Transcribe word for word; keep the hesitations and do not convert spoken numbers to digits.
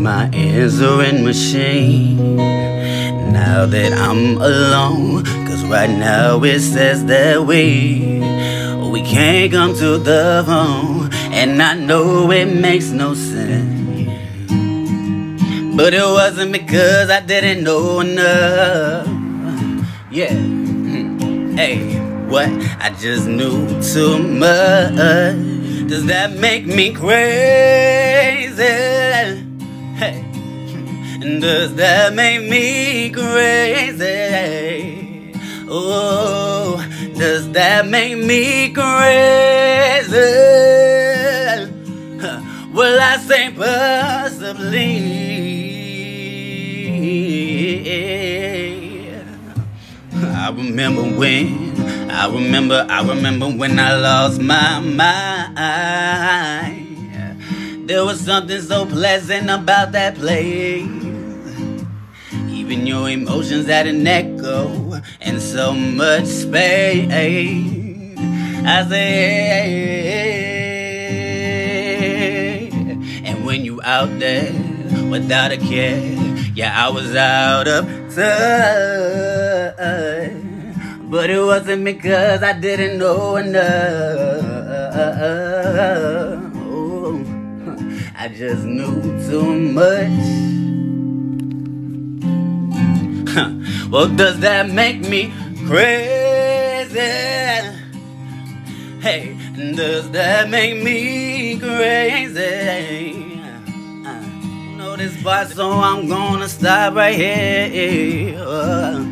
my answering machine. Now that I'm alone, cause right now it says that we We can't come to the phone, and I know it makes no sense, but it wasn't because I didn't know enough. Yeah, mm. Hey, what? I just knew too much. Does that make me crazy? Hey. Does that make me crazy? Oh, does that make me crazy? Well, I say possibly. I remember when I remember, I remember when I lost my mind. There was something so pleasant about that place. Even your emotions had an echo and so much space. I say, and when you out there without a care, yeah, I was out of touch. But it wasn't because I didn't know enough. Oh, I just knew too much. Huh. Well, does that make me crazy? Hey, does that make me crazy? I know this part, so I'm gonna stop right here.